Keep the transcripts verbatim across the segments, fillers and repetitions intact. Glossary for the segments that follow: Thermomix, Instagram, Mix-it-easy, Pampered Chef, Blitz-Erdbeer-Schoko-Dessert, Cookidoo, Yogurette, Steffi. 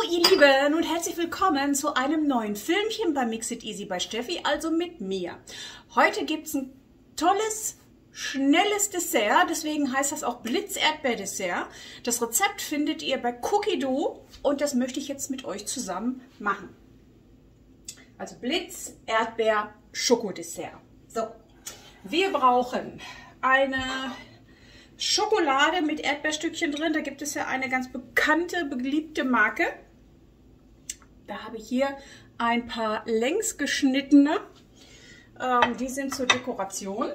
Hallo ihr Lieben und herzlich willkommen zu einem neuen Filmchen bei Mix-it-easy bei Steffi, also mit mir. Heute gibt es ein tolles, schnelles Dessert, deswegen heißt das auch Blitz-Erdbeer-Dessert. Das Rezept findet ihr bei Cookidoo und das möchte ich jetzt mit euch zusammen machen. Also Blitz-Erdbeer-Schoko-Dessert. So, wir brauchen eine Schokolade mit Erdbeerstückchen drin. Da gibt es ja eine ganz bekannte, beliebte Marke. Da habe ich hier ein paar längs geschnittene. Ähm, die sind zur Dekoration.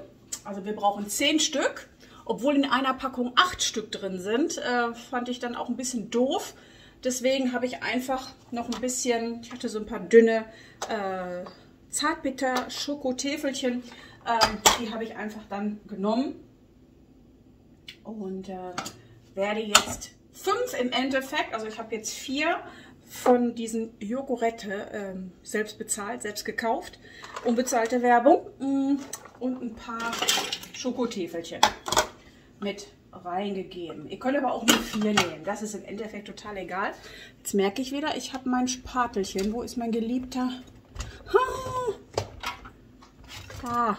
Also wir brauchen zehn Stück. Obwohl in einer Packung acht Stück drin sind, äh, fand ich dann auch ein bisschen doof. Deswegen habe ich einfach noch ein bisschen, ich hatte so ein paar dünne äh, Zartbitter-Schokotäfelchen. Ähm, die habe ich einfach dann genommen. Und äh, werde jetzt fünf im Endeffekt, also ich habe jetzt vier von diesen Yogurette ähm, selbst bezahlt, selbst gekauft. Unbezahlte Werbung und ein paar Schokotäfelchen mit reingegeben. Ihr könnt aber auch nur vier nehmen, das ist im Endeffekt total egal. Jetzt merke ich wieder, ich habe mein Spatelchen. Wo ist mein geliebter? Ah.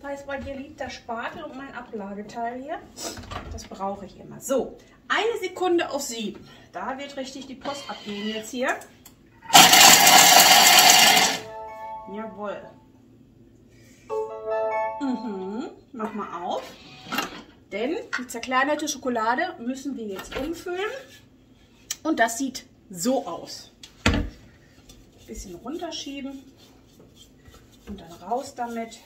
Da ist mein geliebter Spatel und mein Ablageteil hier. Das brauche ich immer. So, eine Sekunde auf sieben. Da wird richtig die Post abgehen jetzt hier. Jawohl. Mhm. Mach mal auf. Denn die zerkleinerte Schokolade müssen wir jetzt umfüllen. Und das sieht so aus. Ein bisschen runterschieben. Und dann raus damit.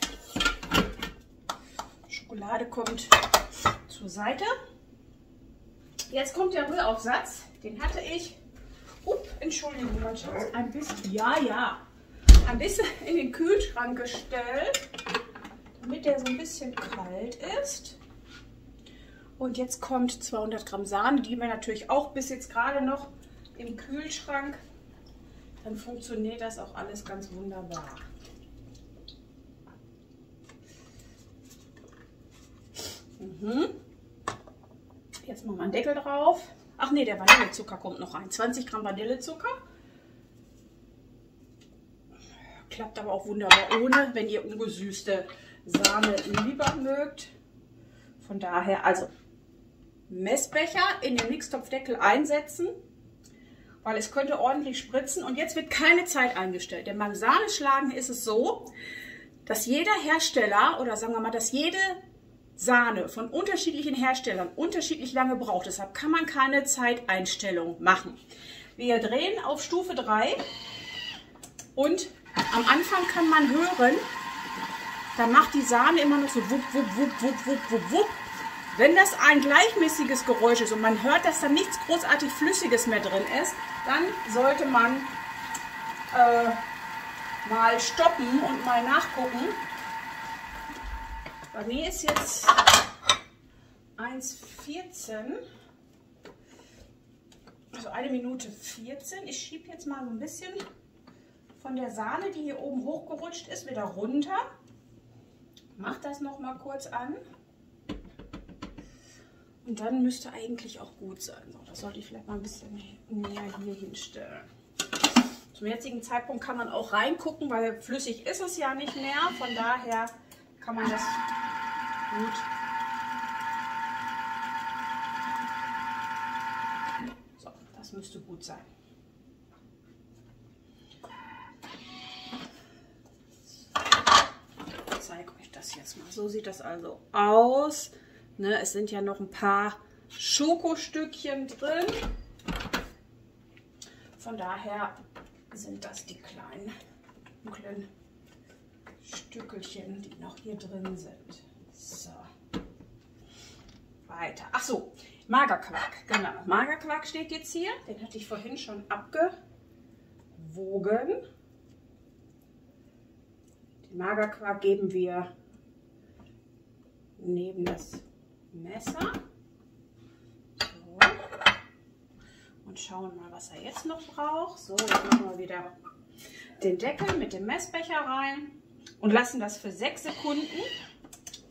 Schokolade kommt zur Seite. Jetzt kommt der Rühraufsatz. Den hatte ich, up, Entschuldigung, mein Schatz, ein bisschen, ja, ja, ein bisschen in den Kühlschrank gestellt, damit der so ein bisschen kalt ist. Und jetzt kommt zweihundert Gramm Sahne, die wir natürlich auch bis jetzt gerade noch im Kühlschrank. Dann funktioniert das auch alles ganz wunderbar. Mhm. Jetzt machen wir einen Deckel drauf. Ach nee, der Vanillezucker kommt noch rein. zwanzig Gramm Vanillezucker. Klappt aber auch wunderbar ohne, wenn ihr ungesüßte Sahne lieber mögt. Von daher, also Messbecher in den Mixtopfdeckel einsetzen, weil es könnte ordentlich spritzen. Und jetzt wird keine Zeit eingestellt, denn beim Sahneschlagen ist es so, dass jeder Hersteller oder sagen wir mal, dass jede Sahne von unterschiedlichen Herstellern unterschiedlich lange braucht. Deshalb kann man keine Zeiteinstellung machen. Wir drehen auf Stufe drei und am Anfang kann man hören, da macht die Sahne immer noch so wupp, wupp, wupp, wupp, wupp, wupp, wupp. Wenn das ein gleichmäßiges Geräusch ist und man hört, dass da nichts großartig Flüssiges mehr drin ist, dann sollte man äh, mal stoppen und mal nachgucken. Bei mir ist jetzt eins vierzehn, also eine Minute vierzehn. Ich schiebe jetzt mal so ein bisschen von der Sahne, die hier oben hochgerutscht ist, wieder runter. Mach das nochmal kurz an. Und dann müsste eigentlich auch gut sein. So, das sollte ich vielleicht mal ein bisschen mehr hier hinstellen. Zum jetzigen Zeitpunkt kann man auch reingucken, weil flüssig ist es ja nicht mehr. Von daher kann man das gut. So, das müsste gut sein. Ich zeige euch das jetzt mal. So sieht das also aus. Ne, es sind ja noch ein paar Schokostückchen drin. Von daher sind das die kleinen dunklen Stückelchen, die noch hier drin sind. So. Weiter. Ach so, Magerquark. Genau. Magerquark steht jetzt hier. Den hatte ich vorhin schon abgewogen. Den Magerquark geben wir neben das Messer. So. Und schauen mal, was er jetzt noch braucht. So, jetzt machen wir wieder den Deckel mit dem Messbecher rein. Und lassen das für sechs Sekunden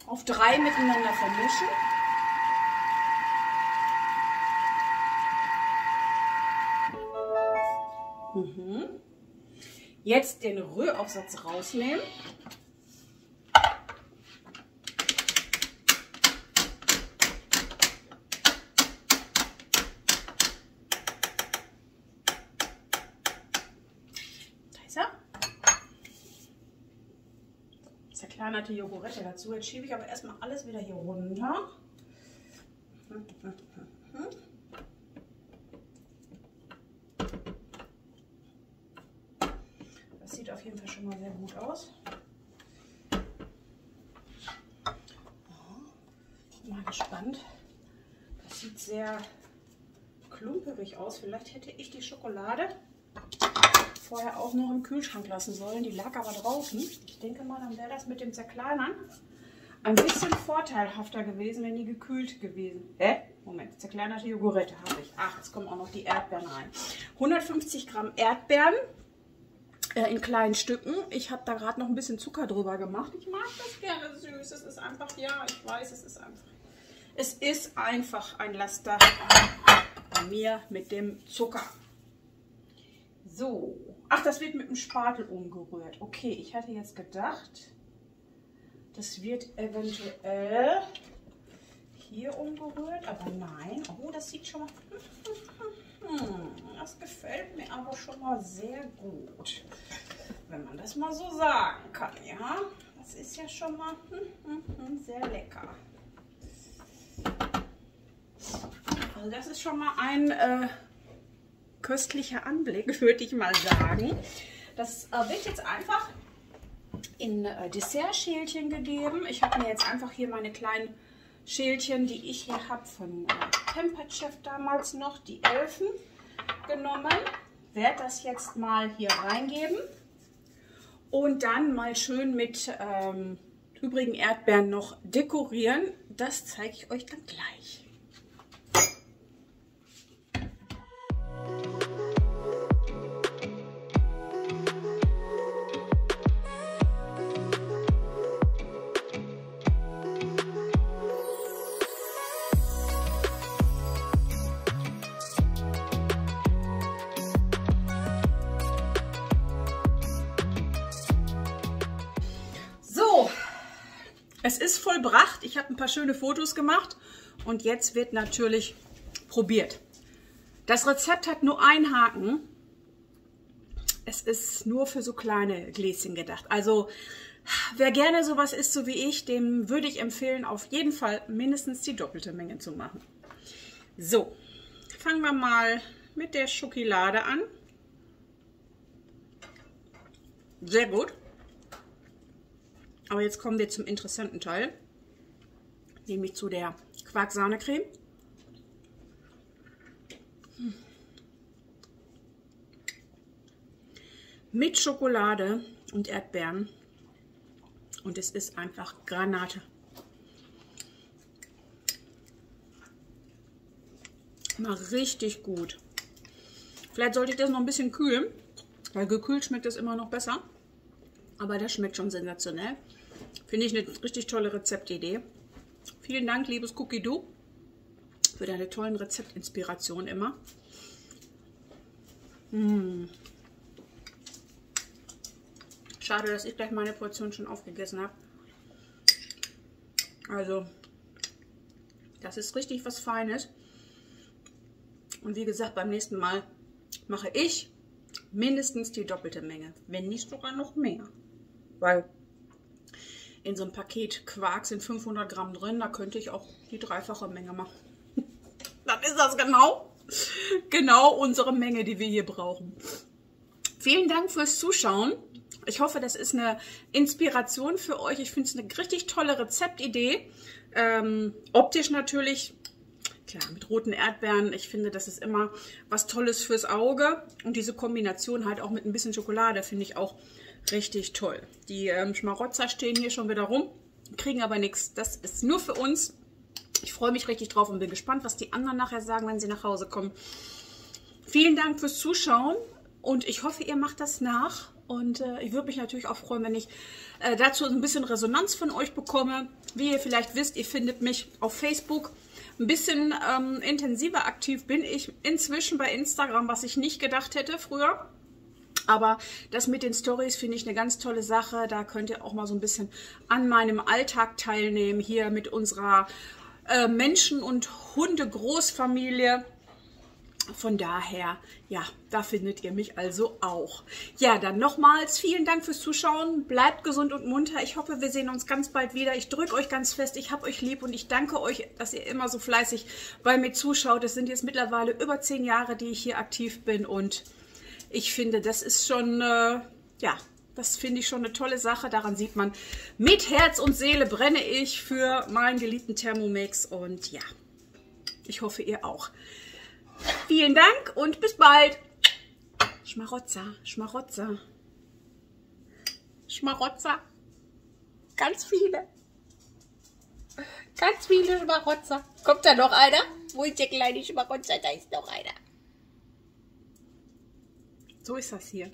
auf drei miteinander vermischen. Mhm. Jetzt den Rühraufsatz rausnehmen. Da ist er. Zerkleinerte Yogurette dazu. Jetzt schiebe ich aber erstmal alles wieder hier runter. Das sieht auf jeden Fall schon mal sehr gut aus. Bin mal gespannt. Das sieht sehr klumperig aus. Vielleicht hätte ich die Schokolade vorher auch noch im Kühlschrank lassen sollen. Die lag aber draußen. Ich denke mal, dann wäre das mit dem Zerkleinern ein bisschen vorteilhafter gewesen, wenn die gekühlt gewesen wäre. Moment, zerkleinerte Yogurette habe ich. Ach, jetzt kommen auch noch die Erdbeeren rein. hundertfünfzig Gramm Erdbeeren. In kleinen Stücken. Ich habe da gerade noch ein bisschen Zucker drüber gemacht. Ich mag das gerne süß. Es ist einfach, ja, ich weiß, es ist einfach. Es ist einfach ein Laster bei mir mit dem Zucker. So. Ach, das wird mit dem Spatel umgerührt. Okay, ich hatte jetzt gedacht, das wird eventuell hier umgerührt, aber nein. Oh, das sieht schon mal... Hm, das gefällt mir aber schon mal sehr gut, wenn man das mal so sagen kann, ja. Das ist ja schon mal hm, hm, hm, sehr lecker. Also das ist schon mal ein äh, köstlicher Anblick, würde ich mal sagen. Das äh, wird jetzt einfach in äh, Dessertschälchen gegeben. Ich habe mir jetzt einfach hier meine kleinen Schälchen, die ich hier habe von äh, Pampered Chef damals noch, die Elfen, genommen. Werde das jetzt mal hier reingeben und dann mal schön mit ähm, übrigen Erdbeeren noch dekorieren. Das zeige ich euch dann gleich. Es ist vollbracht. Ich habe ein paar schöne Fotos gemacht und jetzt wird natürlich probiert. Das Rezept hat nur einen Haken. Es ist nur für so kleine Gläschen gedacht. Also wer gerne sowas isst, so wie ich, dem würde ich empfehlen, auf jeden Fall mindestens die doppelte Menge zu machen. So, fangen wir mal mit der Schokolade an. Sehr gut. Aber jetzt kommen wir zum interessanten Teil, nämlich zu der Quark-Sahne-Creme. Mit Schokolade und Erdbeeren. Und es ist einfach Granate. Mal richtig gut. Vielleicht sollte ich das noch ein bisschen kühlen, weil gekühlt schmeckt es immer noch besser. Aber das schmeckt schon sensationell. Finde ich eine richtig tolle Rezeptidee. Vielen Dank, liebes Cookidoo, für deine tollen Rezeptinspirationen immer. Hm. Schade, dass ich gleich meine Portion schon aufgegessen habe. Also, das ist richtig was Feines. Und wie gesagt, beim nächsten Mal mache ich mindestens die doppelte Menge, wenn nicht sogar noch mehr. Weil in so einem Paket Quark sind fünfhundert Gramm drin, da könnte ich auch die dreifache Menge machen. Dann ist das genau, genau unsere Menge, die wir hier brauchen. Vielen Dank fürs Zuschauen. Ich hoffe, das ist eine Inspiration für euch. Ich finde es eine richtig tolle Rezeptidee. Ähm, optisch natürlich, klar, mit roten Erdbeeren. Ich finde, das ist immer was Tolles fürs Auge. Und diese Kombination halt auch mit ein bisschen Schokolade finde ich auch richtig toll. Die ähm, Schmarotzer stehen hier schon wieder rum, kriegen aber nichts. Das ist nur für uns. Ich freue mich richtig drauf und bin gespannt, was die anderen nachher sagen, wenn sie nach Hause kommen. Vielen Dank fürs Zuschauen und ich hoffe, ihr macht das nach. Und äh, ich würde mich natürlich auch freuen, wenn ich äh, dazu ein bisschen Resonanz von euch bekomme. Wie ihr vielleicht wisst, ihr findet mich auf Facebook. Ein bisschen ähm, intensiver aktiv bin ich inzwischen bei Instagram, was ich nicht gedacht hätte früher. Aber das mit den Stories finde ich eine ganz tolle Sache. Da könnt ihr auch mal so ein bisschen an meinem Alltag teilnehmen, hier mit unserer äh, Menschen- und Hunde-Großfamilie. Von daher, ja, da findet ihr mich also auch. Ja, dann nochmals vielen Dank fürs Zuschauen. Bleibt gesund und munter. Ich hoffe, wir sehen uns ganz bald wieder. Ich drücke euch ganz fest. Ich habe euch lieb und ich danke euch, dass ihr immer so fleißig bei mir zuschaut. Es sind jetzt mittlerweile über zehn Jahre, die ich hier aktiv bin. Und ich finde, das ist schon, äh, ja, das finde ich schon eine tolle Sache. Daran sieht man, mit Herz und Seele brenne ich für meinen geliebten Thermomix. Und ja, ich hoffe, ihr auch. Vielen Dank und bis bald. Schmarotzer, Schmarotzer, Schmarotzer. Ganz viele. Ganz viele Schmarotzer. Kommt da noch einer? Wo ist der kleine Schmarotzer? Da ist noch einer. So ist das hier.